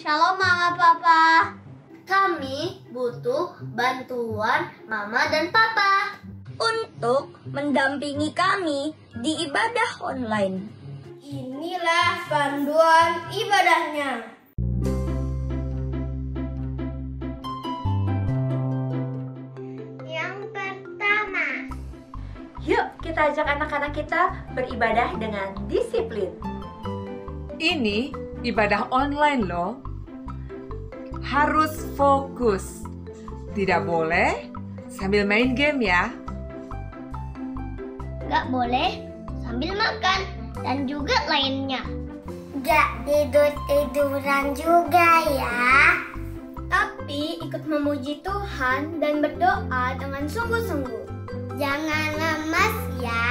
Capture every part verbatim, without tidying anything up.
Shalom Mama Papa. Kami butuh bantuan Mama dan Papa untuk mendampingi kami di ibadah online. Inilah panduan ibadahnya. Yuk, kita ajak anak-anak kita beribadah dengan disiplin. Ini ibadah online loh. Harus fokus. Tidak boleh sambil main game ya. Gak boleh sambil makan dan juga lainnya. Gak tidur-tiduran juga ya. Tapi ikut memuji Tuhan dan berdoa dengan sungguh-sungguh. Jangan lemas ya.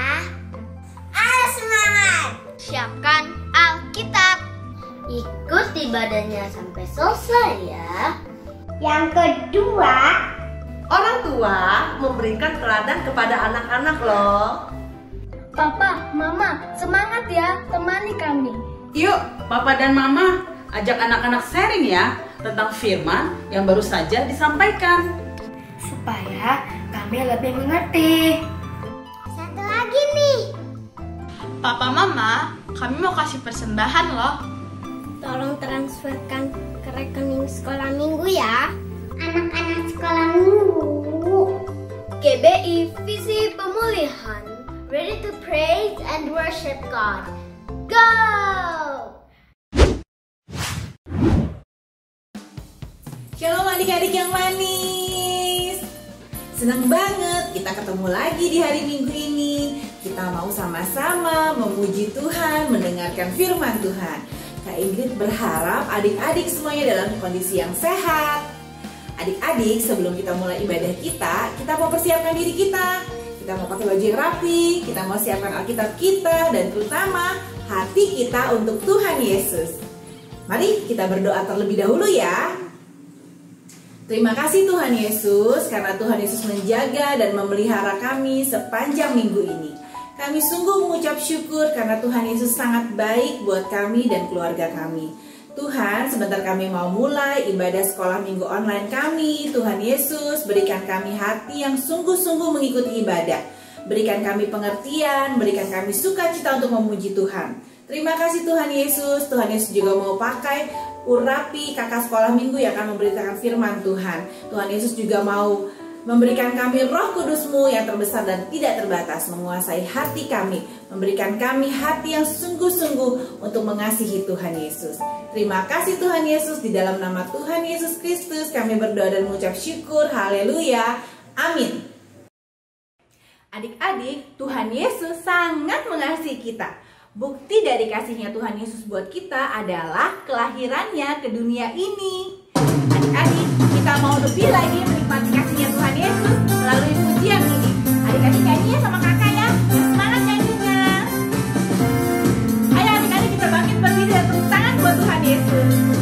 Ayo semangat. Siapkan Alkitab. Ikut ibadahnya sampai selesai ya. Yang kedua, orang tua memberikan teladan kepada anak-anak loh. Papa, Mama, semangat ya, temani kami. Yuk, Papa dan Mama ajak anak-anak sharing ya tentang firman yang baru saja disampaikan. Supaya kami lebih mengerti. Satu lagi nih. Papa Mama, kami mau kasih persembahan loh. Tolong transferkan ke rekening sekolah minggu ya. Anak-anak sekolah minggu. G B I Visi Pemulihan. Ready to praise and worship God. Go! Shalom adik-adik yang manis. Senang banget kita ketemu lagi di hari Minggu ini. Kita mau sama-sama memuji Tuhan, mendengarkan firman Tuhan. Kak Inggrid berharap adik-adik semuanya dalam kondisi yang sehat. Adik-adik, sebelum kita mulai ibadah kita, kita mau persiapkan diri kita. Kita mau pakai baju yang rapi, kita mau siapkan Alkitab kita, dan terutama hati kita untuk Tuhan Yesus. Mari kita berdoa terlebih dahulu ya. Terima kasih Tuhan Yesus, karena Tuhan Yesus menjaga dan memelihara kami sepanjang minggu ini. Kami sungguh mengucap syukur karena Tuhan Yesus sangat baik buat kami dan keluarga kami. Tuhan, sebentar kami mau mulai ibadah sekolah minggu online kami. Tuhan Yesus, berikan kami hati yang sungguh-sungguh mengikuti ibadah. Berikan kami pengertian, berikan kami sukacita untuk memuji Tuhan. Terima kasih Tuhan Yesus. Tuhan Yesus juga mau pakai urapi kakak sekolah minggu yang akan memberitakan firman Tuhan. Tuhan Yesus juga mau memberikan kami Roh Kudus-Mu yang terbesar dan tidak terbatas, menguasai hati kami, memberikan kami hati yang sungguh-sungguh untuk mengasihi Tuhan Yesus. Terima kasih Tuhan Yesus. Di dalam nama Tuhan Yesus Kristus kami berdoa dan mengucap syukur. Haleluya, amin. Adik-adik, Tuhan Yesus sangat mengasihi kita. Bukti dari kasihnya Tuhan Yesus buat kita adalah kelahirannya ke dunia ini. Adik-adik, kita mau lebih lagi menikmati kasihnya Tuhan Yesus melalui pujian ini. Adik-adik nyanyi sama kakak ya, semangat nyanyinya. Ayo adik-adik kita bangkit berdiri dan tepuk tangan buat Tuhan Yesus. Kita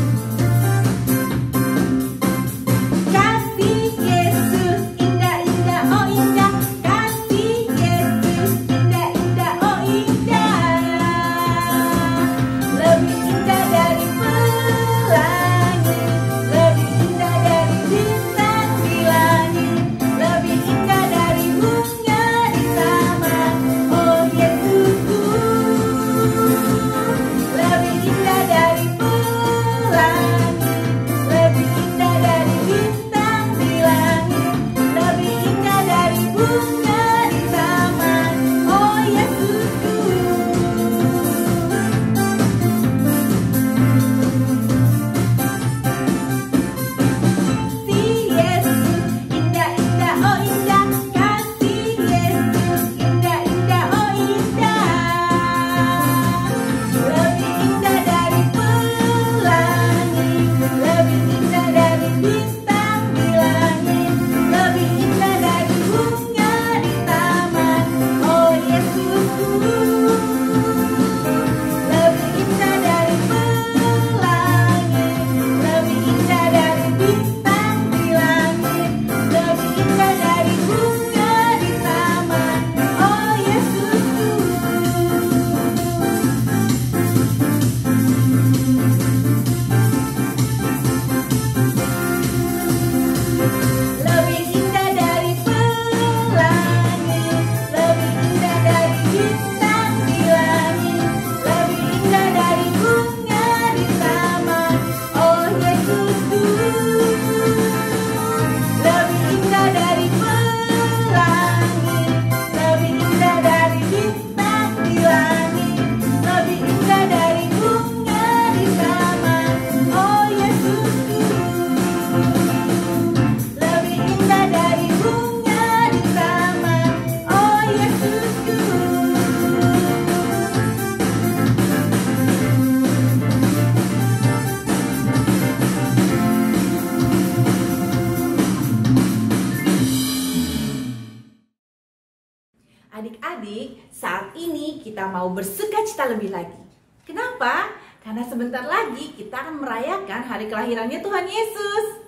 adik-adik, saat ini kita mau bersukacita lebih lagi. Kenapa? Karena sebentar lagi kita akan merayakan hari kelahirannya Tuhan Yesus.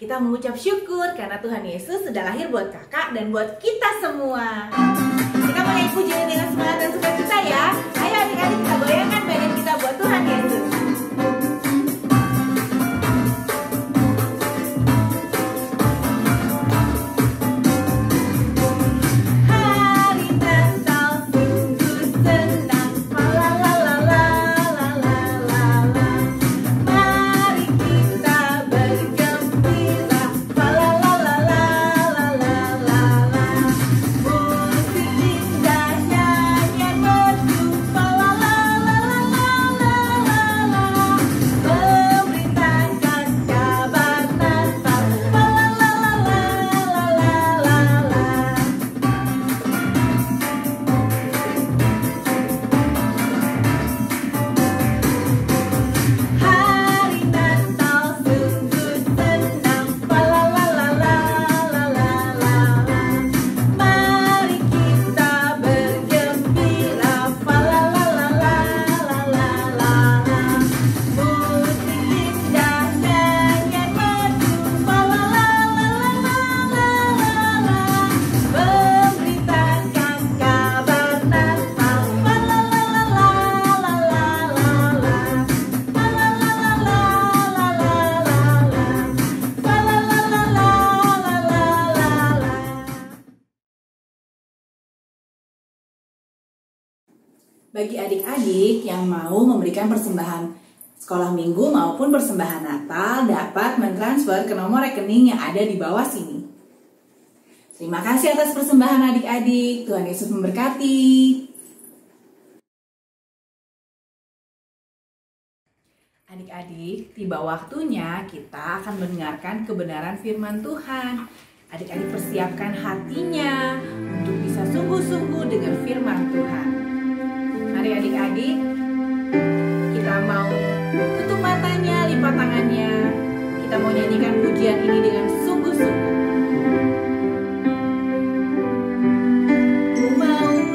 Kita mengucap syukur karena Tuhan Yesus sudah lahir buat kakak dan buat kita semua. Kita mulai pujian dengan semangat dan sukacita ya. Ayo adik-adik, kita goyangkan badan kita buat Tuhan Yesus. Bagi adik-adik yang mau memberikan persembahan sekolah minggu maupun persembahan Natal dapat mentransfer ke nomor rekening yang ada di bawah sini. Terima kasih atas persembahan adik-adik. Tuhan Yesus memberkati. Adik-adik, tiba waktunya kita akan mendengarkan kebenaran firman Tuhan. Adik-adik persiapkan hatinya untuk bisa sungguh-sungguh dengan firman Tuhan. Mari adik-adik, kita mau tutup matanya, lipat tangannya. Kita mau nyanyikan pujian ini dengan sungguh-sungguh. Dalam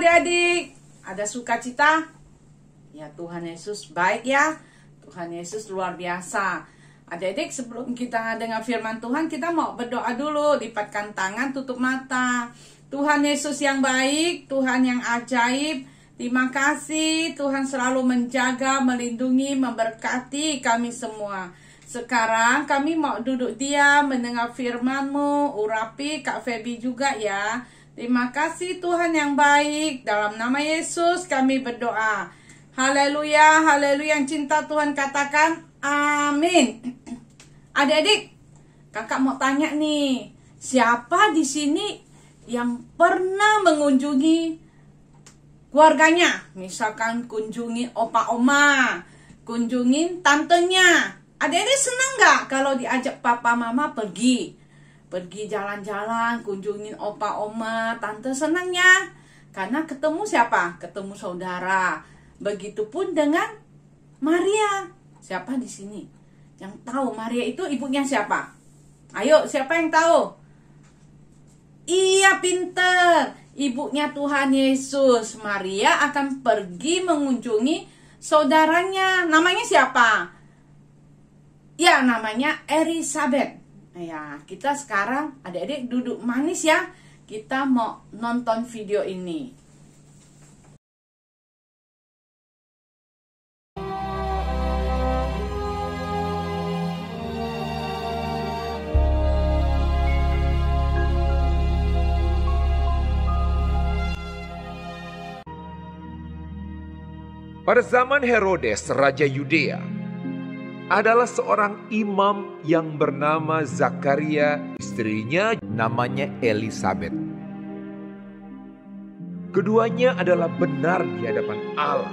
adik-adik? Ada sukacita? Ya, Tuhan Yesus baik ya. Tuhan Yesus luar biasa. Adik-adik, sebelum kita dengar firman Tuhan, kita mau berdoa dulu. Lipatkan tangan, tutup mata. Tuhan Yesus yang baik, Tuhan yang ajaib, terima kasih. Tuhan selalu menjaga, melindungi, memberkati kami semua. Sekarang kami mau duduk diam, mendengar firman-Mu. Urapi Kak Febi juga ya. Terima kasih Tuhan yang baik. Dalam nama Yesus kami berdoa. Haleluya, haleluya. Yang cinta Tuhan katakan amin. Adik-adik, kakak mau tanya nih, siapa di sini yang pernah mengunjungi keluarganya? Misalkan kunjungi opa-oma, kunjungi tantenya. Adik-adik senang nggak kalau diajak papa mama pergi? Pergi jalan-jalan, kunjungin opa-oma, tante senang ya. Karena ketemu siapa? Ketemu saudara. Begitupun dengan Maria. Siapa di sini yang tahu Maria itu ibunya siapa? Ayo, siapa yang tahu? Iya, pinter. Ibunya Tuhan Yesus. Maria akan pergi mengunjungi saudaranya. Namanya siapa? Ya, namanya Elisabet. Ya, kita sekarang adik-adik duduk manis ya. Kita mau nonton video ini. Pada zaman Herodes, Raja Yudea, adalah seorang imam yang bernama Zakaria, istrinya namanya Elisabet. Keduanya adalah benar di hadapan Allah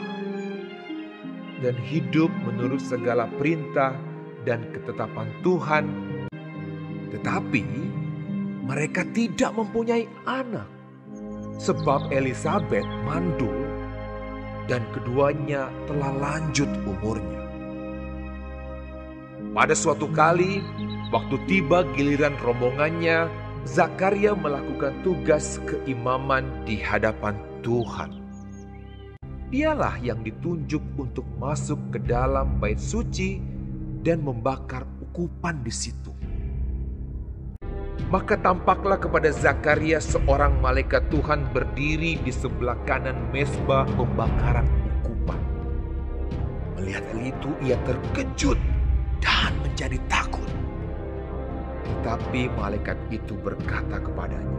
dan hidup menurut segala perintah dan ketetapan Tuhan. Tetapi mereka tidak mempunyai anak sebab Elisabet mandul dan keduanya telah lanjut umurnya. Pada suatu kali, waktu tiba giliran rombongannya, Zakaria melakukan tugas keimaman di hadapan Tuhan. Dialah yang ditunjuk untuk masuk ke dalam bait suci dan membakar ukupan di situ. Maka tampaklah kepada Zakaria seorang malaikat Tuhan berdiri di sebelah kanan mezbah pembakaran ukupan. Melihat hal itu, ia terkejut dan menjadi takut. Tetapi malaikat itu berkata kepadanya,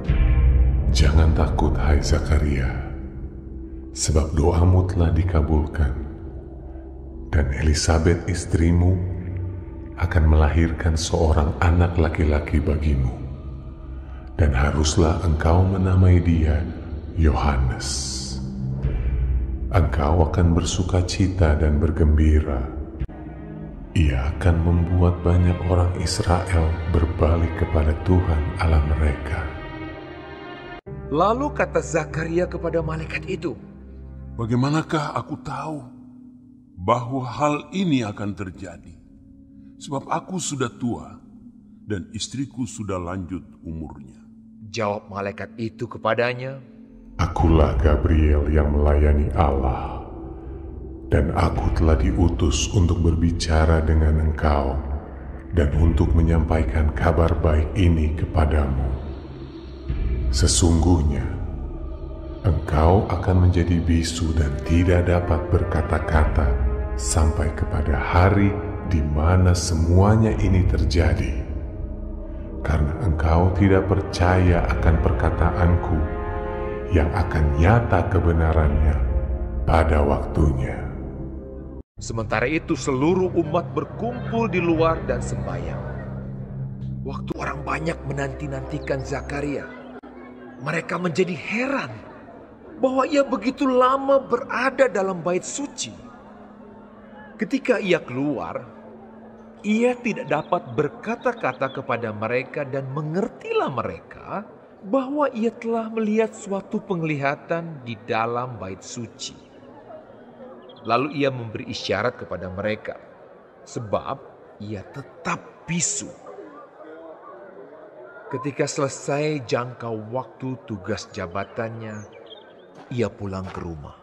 "Jangan takut, hai Zakaria, sebab doamu telah dikabulkan, dan Elisabet istrimu akan melahirkan seorang anak laki-laki bagimu, dan haruslah engkau menamai dia Yohanes. Engkau akan bersukacita dan bergembira. Ia akan membuat banyak orang Israel berbalik kepada Tuhan Allah mereka." Lalu kata Zakaria kepada malaikat itu, "Bagaimanakah aku tahu bahwa hal ini akan terjadi? Sebab aku sudah tua dan istriku sudah lanjut umurnya." Jawab malaikat itu kepadanya, "Akulah Gabriel yang melayani Allah, dan aku telah diutus untuk berbicara dengan engkau dan untuk menyampaikan kabar baik ini kepadamu. Sesungguhnya, engkau akan menjadi bisu dan tidak dapat berkata-kata sampai kepada hari di mana semuanya ini terjadi. Karena engkau tidak percaya akan perkataanku yang akan nyata kebenarannya pada waktunya." Sementara itu seluruh umat berkumpul di luar dan sembahyang. Waktu orang banyak menanti-nantikan Zakaria, mereka menjadi heran bahwa ia begitu lama berada dalam bait suci. Ketika ia keluar, ia tidak dapat berkata-kata kepada mereka, dan mengertilah mereka bahwa ia telah melihat suatu penglihatan di dalam bait suci. Lalu ia memberi isyarat kepada mereka, sebab ia tetap bisu. Ketika selesai jangka waktu tugas jabatannya, ia pulang ke rumah.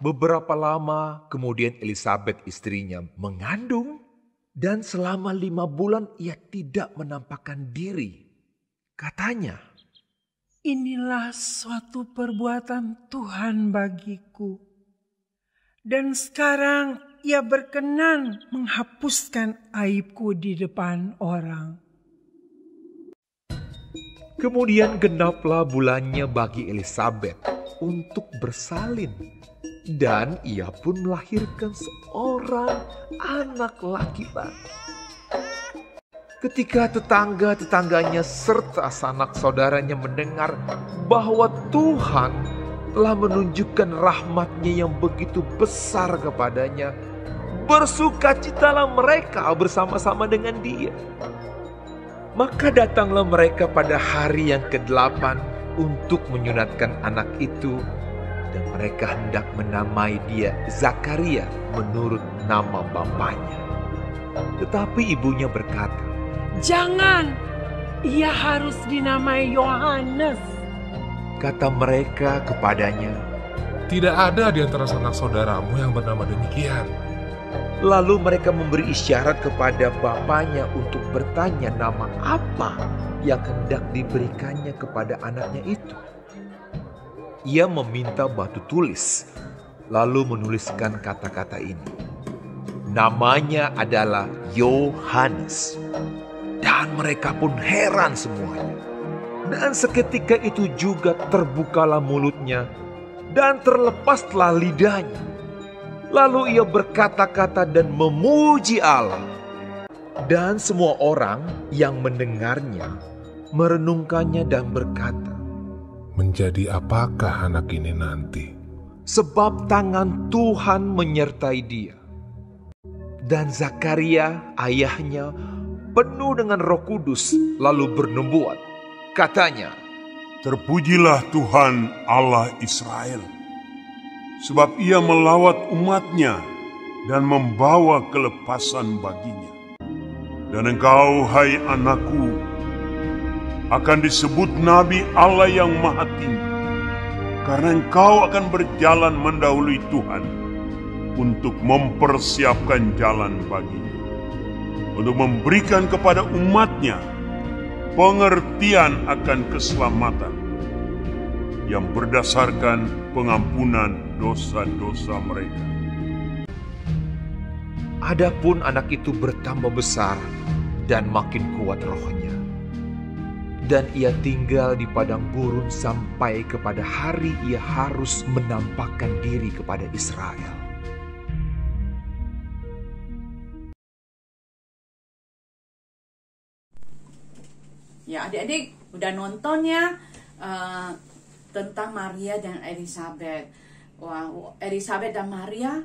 Beberapa lama kemudian Elisabet istrinya mengandung dan selama lima bulan ia tidak menampakkan diri. Katanya, "Inilah suatu perbuatan Tuhan bagiku. Dan sekarang ia berkenan menghapuskan aibku di depan orang." Kemudian genaplah bulannya bagi Elisabet untuk bersalin. Dan ia pun melahirkan seorang anak laki-laki. Ketika tetangga-tetangganya serta sanak saudaranya mendengar bahwa Tuhan telah menunjukkan rahmatnya yang begitu besar kepadanya, bersukacitalah mereka bersama-sama dengan dia. Maka datanglah mereka pada hari yang kedelapan untuk menyunatkan anak itu, dan mereka hendak menamai dia Zakaria menurut nama bapaknya. Tetapi ibunya berkata, "Jangan, ia harus dinamai Yohanes." Kata mereka kepadanya, "Tidak ada di antara sanak saudaramu yang bernama demikian." Lalu mereka memberi isyarat kepada bapaknya untuk bertanya nama apa yang hendak diberikannya kepada anaknya itu. Ia meminta batu tulis, lalu menuliskan kata-kata ini. Namanya adalah Yohanes. Dan mereka pun heran semuanya. Dan seketika itu juga terbukalah mulutnya dan terlepaslah lidahnya. Lalu ia berkata-kata dan memuji Allah. Dan semua orang yang mendengarnya merenungkannya dan berkata, "Menjadi apakah anak ini nanti?" Sebab tangan Tuhan menyertai dia. Dan Zakaria ayahnya penuh dengan Roh Kudus lalu bernubuat. Katanya, "Terpujilah Tuhan Allah Israel. Sebab ia melawat umatnya dan membawa kelepasan baginya. Dan engkau, hai anakku, akan disebut Nabi Allah yang maha tinggi. Karena engkau akan berjalan mendahului Tuhan untuk mempersiapkan jalan baginya. Untuk memberikan kepada umatnya pengertian akan keselamatan yang berdasarkan pengampunan dosa-dosa mereka." Adapun anak itu bertambah besar dan makin kuat rohnya. Dan ia tinggal di padang gurun sampai kepada hari ia harus menampakkan diri kepada Israel. Ya adik-adik, udah nontonnya uh, tentang Maria dan Elisabet. Wah, Elisabet dan Maria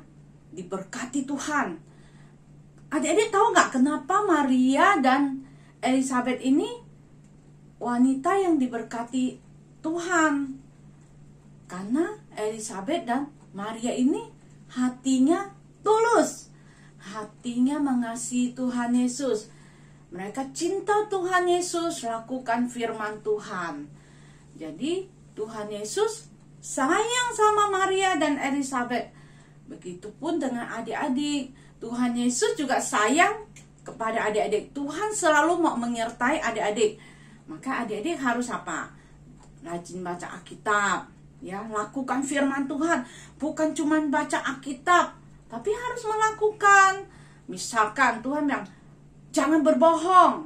diberkati Tuhan. Adik-adik tahu nggak kenapa Maria dan Elisabet ini wanita yang diberkati Tuhan? Karena Elisabet dan Maria ini hatinya tulus, hatinya mengasihi Tuhan Yesus. Mereka cinta Tuhan Yesus, lakukan firman Tuhan. Jadi Tuhan Yesus sayang sama Maria dan Elisabet. Begitupun dengan adik-adik, Tuhan Yesus juga sayang kepada adik-adik. Tuhan selalu mau menyertai adik-adik. Maka adik-adik harus apa? Rajin baca Alkitab, ya, lakukan firman Tuhan. Bukan cuma baca Alkitab, tapi harus melakukan. Misalkan Tuhan bilang, "Jangan berbohong."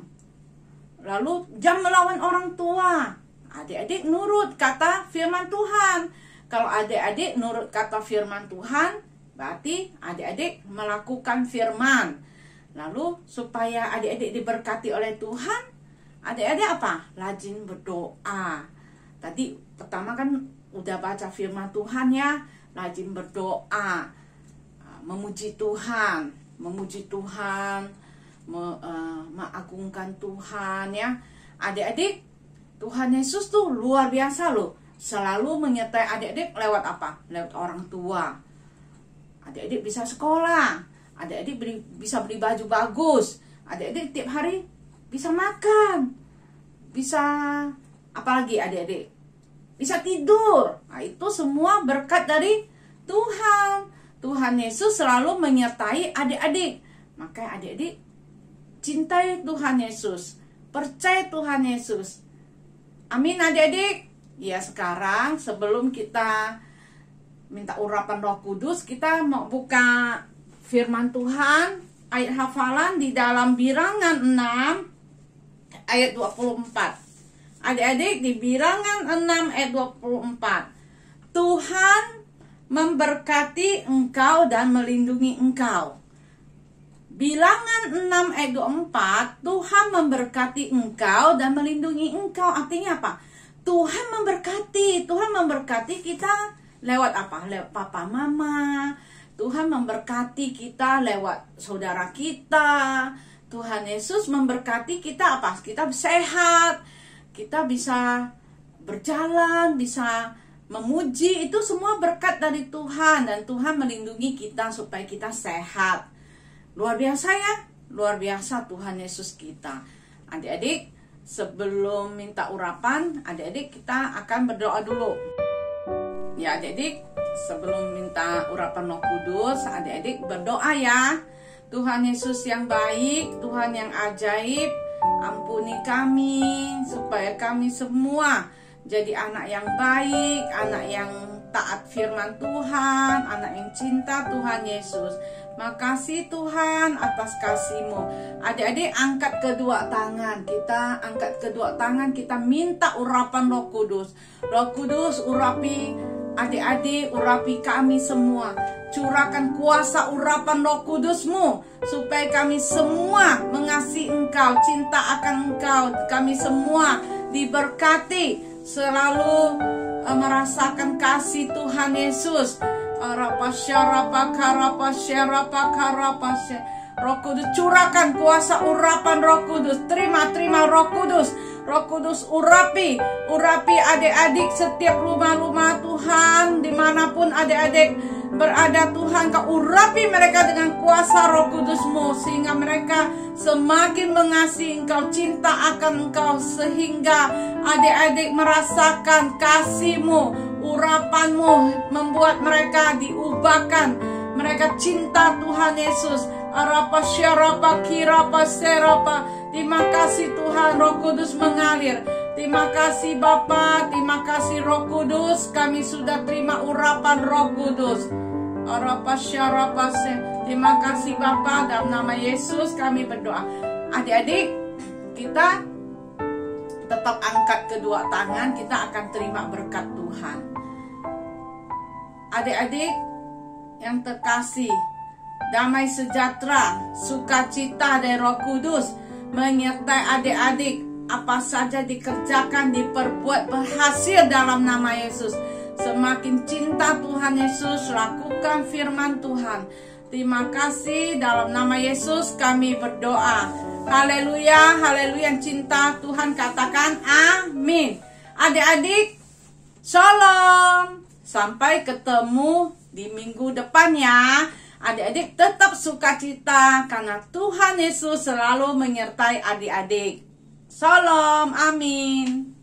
Lalu, "Jangan melawan orang tua." Adik-adik nurut kata firman Tuhan. Kalau adik-adik nurut kata firman Tuhan, berarti adik-adik melakukan firman. Lalu supaya adik-adik diberkati oleh Tuhan, adik-adik apa? Rajin berdoa. Tadi pertama kan udah baca firman Tuhan ya, rajin berdoa, memuji Tuhan, memuji Tuhan, me, uh, mengagungkan Tuhan ya. Adik-adik, Tuhan Yesus tuh luar biasa loh. Selalu menyertai adik-adik lewat apa? Lewat orang tua. Adik-adik bisa sekolah. Adik-adik beli, bisa beli baju bagus. Adik-adik tiap hari bisa makan. Bisa apalagi adik-adik? bisa tidur. Nah, itu semua berkat dari Tuhan. Tuhan Yesus selalu menyertai adik-adik. Maka adik-adik, cintai Tuhan Yesus, percaya Tuhan Yesus. Amin adik-adik. Ya, sekarang sebelum kita minta urapan Roh Kudus, kita mau buka firman Tuhan, ayat hafalan di dalam Bilangan enam ayat dua puluh empat. Adik-adik, di Bilangan enam ayat dua puluh empat. Tuhan memberkati engkau dan melindungi engkau. Bilangan enam ayat dua puluh empat, Tuhan memberkati engkau dan melindungi engkau. Artinya apa? Tuhan memberkati. Tuhan memberkati kita lewat apa? Lewat papa mama. Tuhan memberkati kita lewat saudara kita. Tuhan Yesus memberkati kita apa? Kita sehat, kita bisa berjalan, bisa memuji. Itu semua berkat dari Tuhan. Dan Tuhan melindungi kita supaya kita sehat. Luar biasa ya, luar biasa Tuhan Yesus kita. Adik-adik, sebelum minta urapan, adik-adik kita akan berdoa dulu. Ya adik-adik, sebelum minta urapan Roh Kudus, adik-adik berdoa ya. Tuhan Yesus yang baik, Tuhan yang ajaib, ampuni kami supaya kami semua jadi anak yang baik, anak yang taat firman Tuhan, anak yang cinta Tuhan Yesus. Makasih Tuhan atas kasih-Mu. Adik-adik angkat kedua tangan. Kita angkat kedua tangan, kita minta urapan Roh Kudus. Roh Kudus urapi adik-adik, urapi kami semua. Curahkan kuasa urapan Roh Kudus-Mu supaya kami semua mengasihi Engkau, cinta akan Engkau. Kami semua diberkati selalu uh, merasakan kasih Tuhan Yesus. Roh Kudus curahkan kuasa urapan Roh Kudus. Terima, terima Roh Kudus. Roh Kudus urapi, urapi adik-adik setiap rumah-rumah Tuhan, dimanapun adik-adik berada Tuhan, Kau urapi mereka dengan kuasa Roh Kudus-Mu, sehingga mereka semakin mengasihi Engkau, cinta akan Engkau, sehingga adik-adik merasakan kasih-Mu. Urapan-Mu membuat mereka diubahkan, mereka cinta Tuhan Yesus. Arapa syarapa kirapa serapa. Terima kasih Tuhan, Roh Kudus mengalir. Terima kasih Bapa, terima kasih Roh Kudus. Kami sudah terima urapan Roh Kudus. Arapa syarapa serapa. Terima kasih Bapa, dalam nama Yesus kami berdoa. Adik-adik, kita tetap angkat kedua tangan, kita akan terima berkat Tuhan. Adik-adik yang terkasih, damai sejahtera, sukacita dari Roh Kudus menyertai adik-adik. Apa saja dikerjakan, diperbuat berhasil dalam nama Yesus. Semakin cinta Tuhan Yesus, lakukan firman Tuhan. Terima kasih, dalam nama Yesus kami berdoa. Haleluya, haleluya, yang cinta Tuhan katakan amin. Adik-adik, shalom. Sampai ketemu di minggu depan ya. Adik-adik tetap sukacita karena Tuhan Yesus selalu menyertai adik-adik. Shalom, amin.